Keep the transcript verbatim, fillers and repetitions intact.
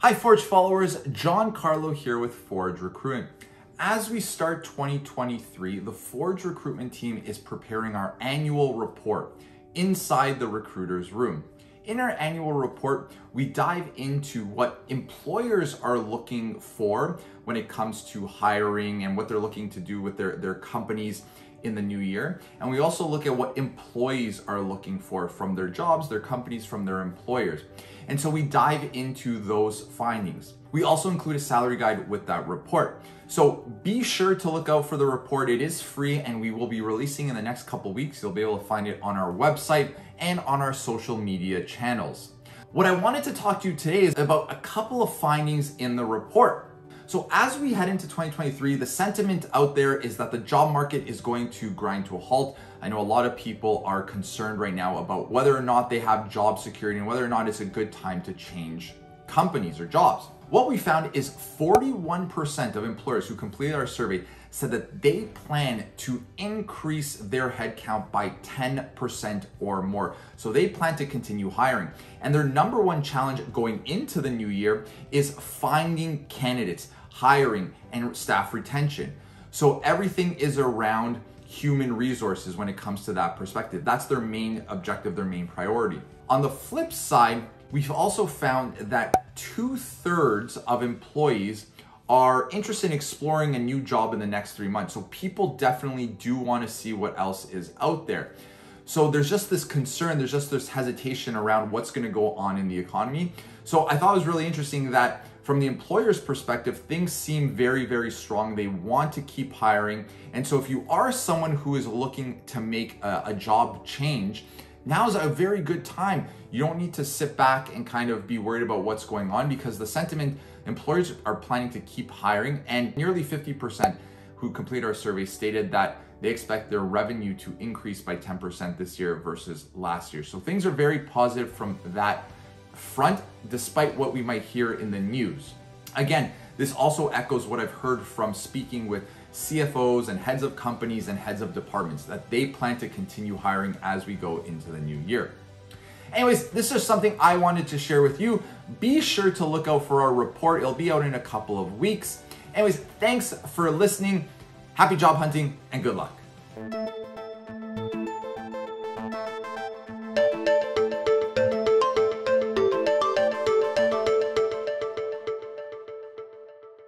Hi Forge followers, John Carlo here with Forge Recruitment. As we start twenty twenty-three, the Forge Recruitment team is preparing our annual report, Inside the Recruiter's Room. In our annual report, we dive into what employers are looking for when it comes to hiring and what they're looking to do with their, their companies in the new year. And we also look at what employees are looking for from their jobs, their companies, from their employers. And so we dive into those findings. We also include a salary guide with that report. So be sure to look out for the report. It is free and we will be releasing in the next couple weeks. You'll be able to find it on our website and on our social media channels. What I wanted to talk to you today is about a couple of findings in the report. So as we head into twenty twenty-three, the sentiment out there is that the job market is going to grind to a halt. I know a lot of people are concerned right now about whether or not they have job security and whether or not it's a good time to change companies or jobs. What we found is forty-one percent of employers who completed our survey said that they plan to increase their headcount by ten percent or more. So they plan to continue hiring. And their number one challenge going into the new year is finding candidates, hiring, and staff retention. So everything is around human resources when it comes to that perspective. That's their main objective, their main priority. On the flip side, we've also found that two-thirds of employees are interested in exploring a new job in the next three months. So people definitely do want to see what else is out there. So there's just this concern, there's just this hesitation around what's going to go on in the economy. So I thought it was really interesting that from the employer's perspective, things seem very, very strong. They want to keep hiring. And so if you are someone who is looking to make a, a job change, now's a very good time. You don't need to sit back and kind of be worried about what's going on, because the sentiment, employers are planning to keep hiring, and nearly fifty percent who completed our survey stated that they expect their revenue to increase by ten percent this year versus last year. So things are very positive from that front, despite what we might hear in the news. Again, this also echoes what I've heard from speaking with C F Os and heads of companies and heads of departments, that they plan to continue hiring as we go into the new year. Anyways, this is something I wanted to share with you. Be sure to look out for our report. It'll be out in a couple of weeks. Anyways, thanks for listening. Happy job hunting and good luck.